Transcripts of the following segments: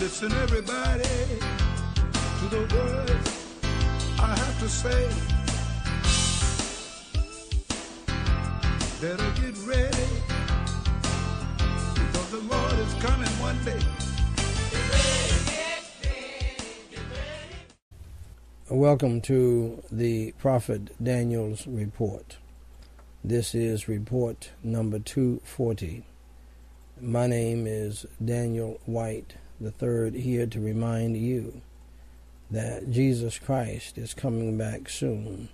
Listen, everybody, to the words I have to say. Better get ready, because the Lord is coming one day. Welcome to the Prophet Daniel's report. This is report number 240. My name is Daniel White III, here to remind you that Jesus Christ is coming back soon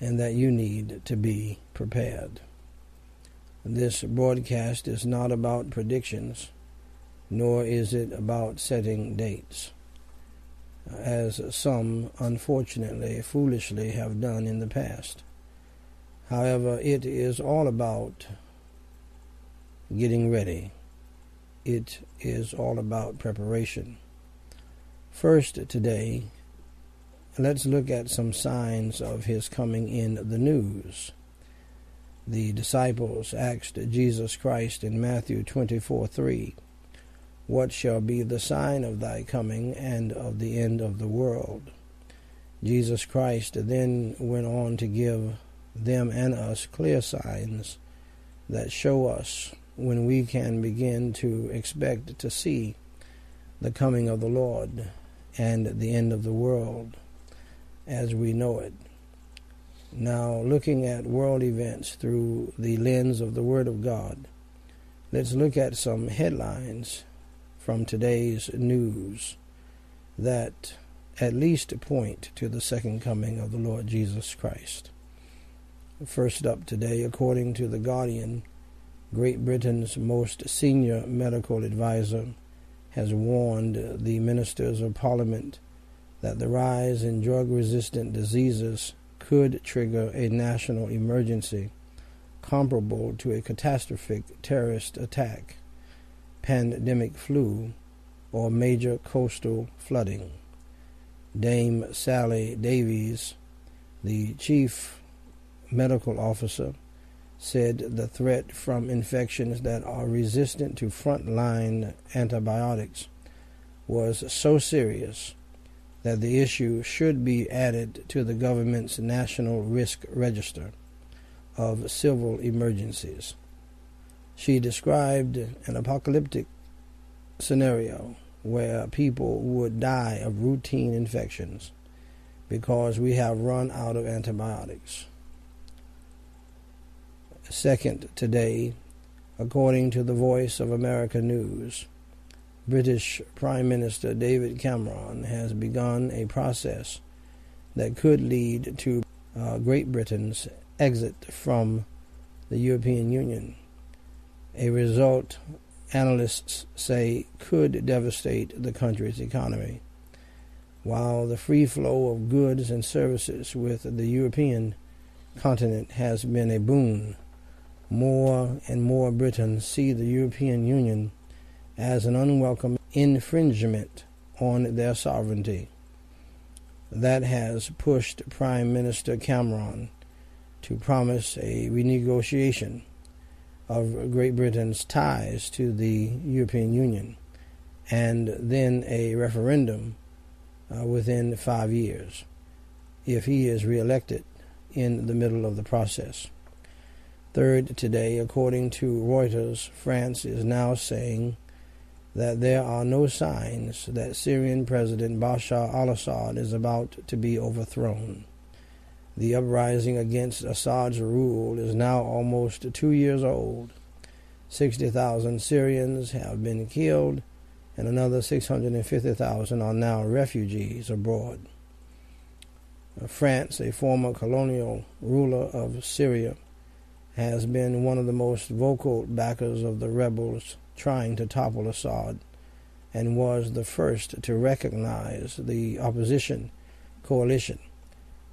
and that you need to be prepared. This broadcast is not about predictions, nor is it about setting dates, as some, unfortunately, foolishly have done in the past. However, it is all about getting ready. It is all about preparation. First, today, let's look at some signs of his coming in the news. The disciples asked Jesus Christ in Matthew 24:3, "What shall be the sign of thy coming and of the end of the world?" Jesus Christ then went on to give them and us clear signs that show us when we can begin to expect to see the coming of the Lord and the end of the world as we know it. Now, looking at world events through the lens of the Word of God, let's look at some headlines from today's news that at least point to the second coming of the Lord Jesus Christ. First up today, according to The Guardian, Great Britain's most senior medical advisor has warned the ministers of Parliament that the rise in drug-resistant diseases could trigger a national emergency comparable to a catastrophic terrorist attack, pandemic flu, or major coastal flooding. Dame Sally Davies, the chief medical officer, said the threat from infections that are resistant to frontline antibiotics was so serious that the issue should be added to the government's National Risk Register of Civil Emergencies. She described an apocalyptic scenario where people would die of routine infections because we have run out of antibiotics. Second, today, according to the Voice of America News, British Prime Minister David Cameron has begun a process that could lead to Great Britain's exit from the European Union. A result, analysts say, could devastate the country's economy. While the free flow of goods and services with the European continent has been a boon, more and more Britons see the European Union as an unwelcome infringement on their sovereignty. That has pushed Prime Minister Cameron to promise a renegotiation of Great Britain's ties to the European Union, and then a referendum within 5 years, if he is re-elected in the middle of the process. Third, today, according to Reuters, France is now saying that there are no signs that Syrian President Bashar al-Assad is about to be overthrown. The uprising against Assad's rule is now almost 2 years old. 60,000 Syrians have been killed, and another 650,000 are now refugees abroad. France, a former colonial ruler of Syria, has been one of the most vocal backers of the rebels trying to topple Assad, and was the first to recognize the opposition coalition.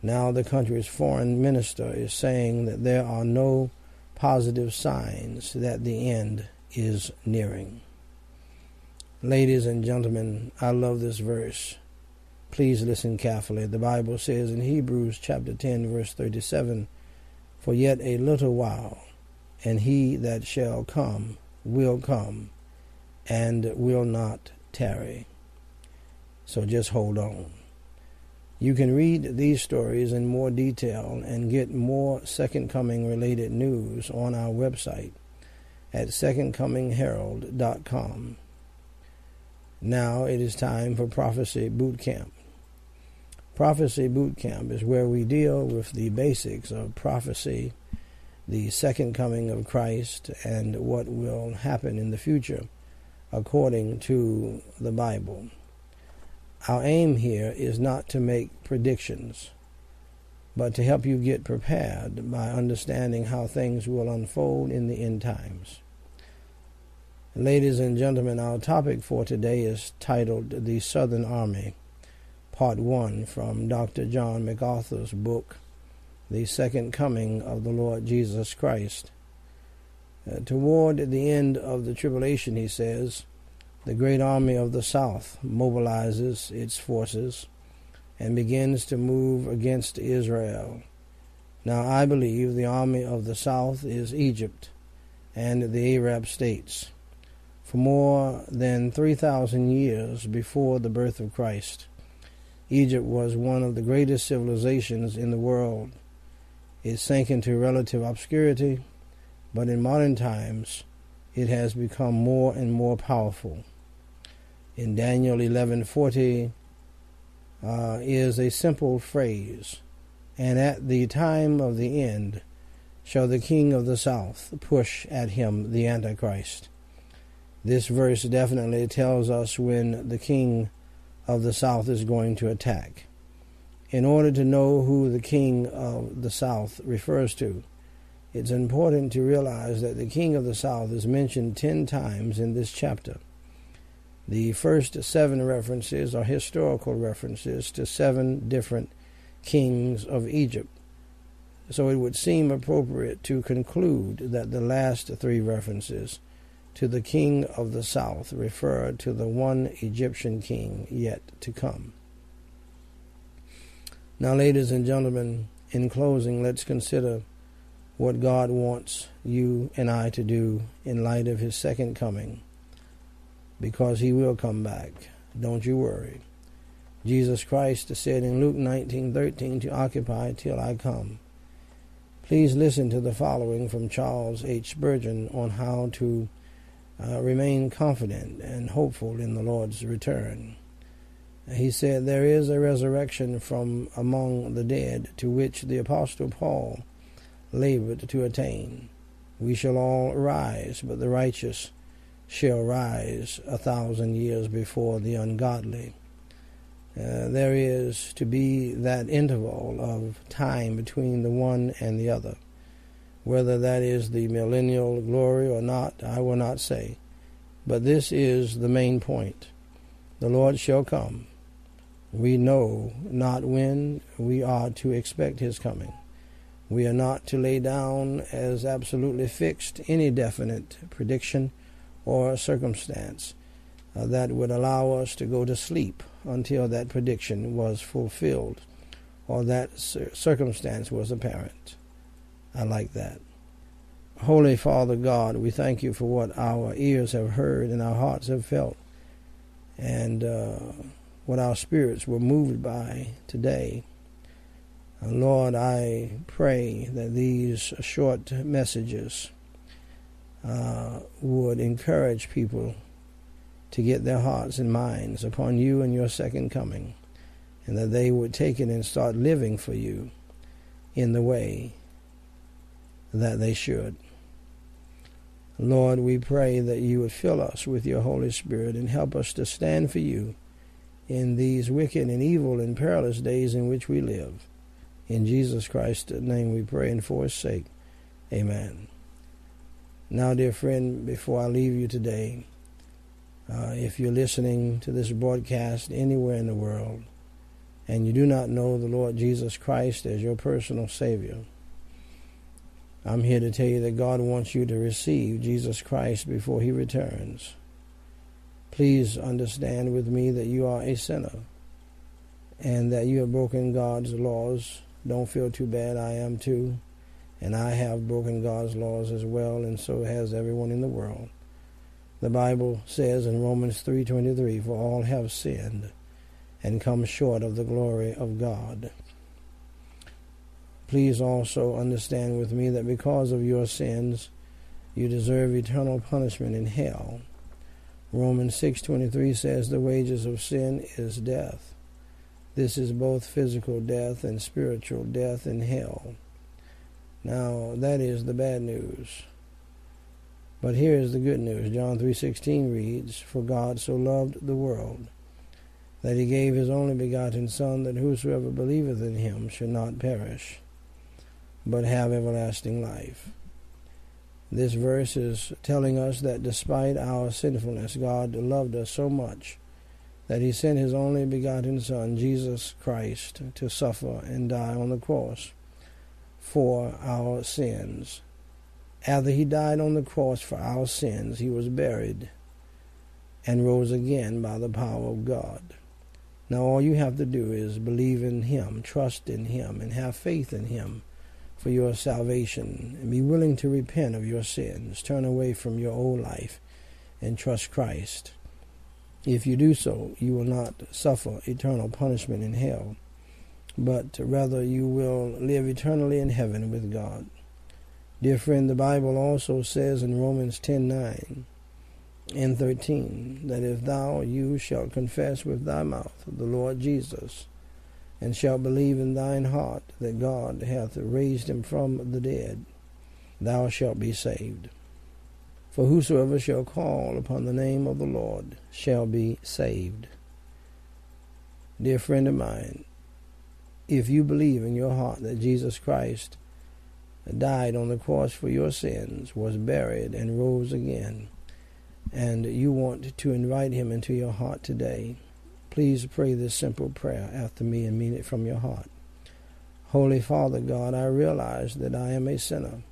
Now the country's foreign minister is saying that there are no positive signs that the end is nearing. Ladies and gentlemen, I love this verse. Please listen carefully. The Bible says in Hebrews chapter 10, verse 37, "For yet a little while, and he that shall come will not tarry. So just hold on. You can read these stories in more detail and get more Second Coming related news on our website at secondcomingherald.com. Now it is time for Prophecy Bootcamp. Prophecy Bootcamp is where we deal with the basics of prophecy, the second coming of Christ, and what will happen in the future according to the Bible. Our aim here is not to make predictions, but to help you get prepared by understanding how things will unfold in the end times. Ladies and gentlemen, our topic for today is titled The Southern Army, Part 1, from Dr. John MacArthur's book, The Second Coming of the Lord Jesus Christ. Toward the end of the tribulation, he says, the great army of the South mobilizes its forces and begins to move against Israel. Now I believe the army of the South is Egypt and the Arab states. For more than 3,000 years before the birth of Christ, Egypt was one of the greatest civilizations in the world. It sank into relative obscurity, but in modern times it has become more and more powerful. In Daniel 11:40 is a simple phrase, and at the time of the end shall the king of the south push at him the Antichrist. This verse definitely tells us when the king of the south is going to attack. In order to know who the king of the south refers to, it's important to realize that the king of the south is mentioned 10 times in this chapter. The first 7 references are historical references to 7 different kings of Egypt. So it would seem appropriate to conclude that the last 3 references to the king of the south refer to the one Egyptian king yet to come. Now, ladies and gentlemen, in closing, let's consider what God wants you and I to do in light of his second coming, because he will come back. Don't you worry. Jesus Christ said in Luke 19:13 to occupy till I come. Please listen to the following from Charles H. Spurgeon on how to remain confident and hopeful in the Lord's return. He said, there is a resurrection from among the dead to which the Apostle Paul labored to attain. We shall all rise, but the righteous shall rise 1,000 years before the ungodly. There is to be that interval of time between the one and the other. Whether that is the millennial glory or not, I will not say. But this is the main point. The Lord shall come. We know not when. We are to expect his coming. We are not to lay down as absolutely fixed any definite prediction or circumstance that would allow us to go to sleep until that prediction was fulfilled or that circumstance was apparent. I like that. Holy Father God, we thank you for what our ears have heard and our hearts have felt, and what our spirits were moved by today. Lord, I pray that these short messages would encourage people to get their hearts and minds upon you and your second coming, and that they would take it and start living for you in the way that they should. Lord, we pray that you would fill us with your Holy Spirit and help us to stand for you in these wicked and evil and perilous days in which we live. In Jesus Christ's name we pray, and for his sake, amen. Now, dear friend, before I leave you today, if you're listening to this broadcast anywhere in the world and you do not know the Lord Jesus Christ as your personal Savior, I'm here to tell you that God wants you to receive Jesus Christ before he returns. Please understand with me that you are a sinner and that you have broken God's laws. Don't feel too bad, I am too. And I have broken God's laws as well, and so has everyone in the world. The Bible says in Romans 3:23, "For all have sinned and come short of the glory of God." Please also understand with me that because of your sins, you deserve eternal punishment in hell. Romans 6:23 says, "The wages of sin is death." This is both physical death and spiritual death in hell. Now, that is the bad news. But here is the good news. John 3:16 reads, "For God so loved the world, that he gave his only begotten Son, that whosoever believeth in him should not perish, but have everlasting life." This verse is telling us that despite our sinfulness, God loved us so much that he sent his only begotten Son, Jesus Christ, to suffer and die on the cross for our sins. After he died on the cross for our sins, he was buried and rose again by the power of God. Now all you have to do is believe in him, trust in him, and have faith in him for your salvation, and be willing to repent of your sins, turn away from your old life, and trust Christ. If you do so, you will not suffer eternal punishment in hell, but rather you will live eternally in heaven with God. Dear friend, the Bible also says in Romans 10:9 and 13, that if you shalt confess with thy mouth the Lord Jesus, and shalt believe in thine heart that God hath raised him from the dead, thou shalt be saved. For whosoever shall call upon the name of the Lord shall be saved. Dear friend of mine, if you believe in your heart that Jesus Christ died on the cross for your sins, was buried, and rose again, and you want to invite him into your heart today, please pray this simple prayer after me and mean it from your heart. Holy Father God, I realize that I am a sinner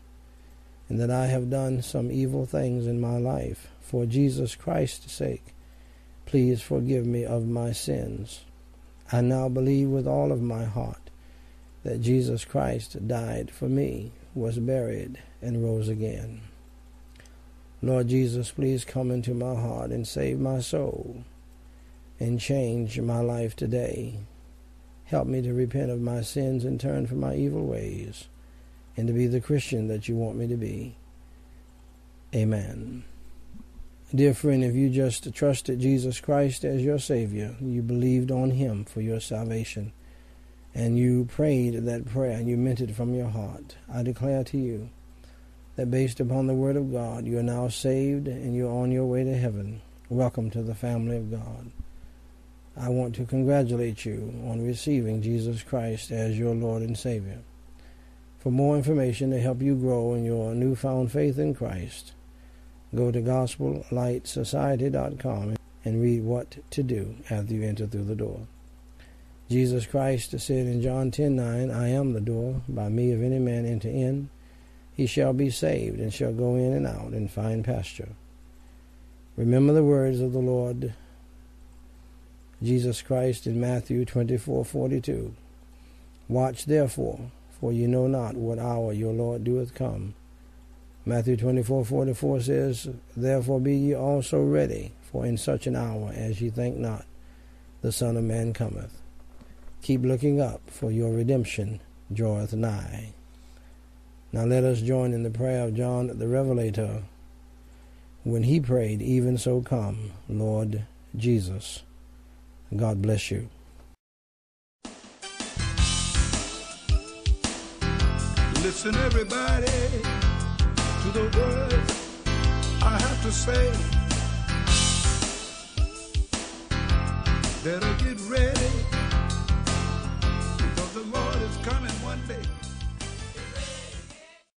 and that I have done some evil things in my life. For Jesus Christ's sake, please forgive me of my sins. I now believe with all of my heart that Jesus Christ died for me, was buried, and rose again. Lord Jesus, please come into my heart and save my soul and change my life today. Help me to repent of my sins and turn from my evil ways and to be the Christian that you want me to be. Amen. Dear friend, if you just trusted Jesus Christ as your Savior, you believed on him for your salvation, and you prayed that prayer and you meant it from your heart, I declare to you that based upon the Word of God, you are now saved and you are on your way to heaven. Welcome to the family of God. I want to congratulate you on receiving Jesus Christ as your Lord and Savior. For more information to help you grow in your newfound faith in Christ, go to GospelLightSociety.com and read what to do after you enter through the door. Jesus Christ said in John 10:9, "I am the door. By me if any man enter in, he shall be saved and shall go in and out and find pasture." Remember the words of the Lord Jesus Christ in Matthew 24:42. "Watch therefore, for you know not what hour your Lord doeth come." Matthew 24:44 says, "Therefore be ye also ready, for in such an hour as ye think not, the Son of Man cometh." Keep looking up, for your redemption draweth nigh. Now let us join in the prayer of John the Revelator when he prayed, "Even so come, Lord Jesus." God bless you. Listen, everybody, to the words I have to say. Better get ready, because the Lord is coming one day.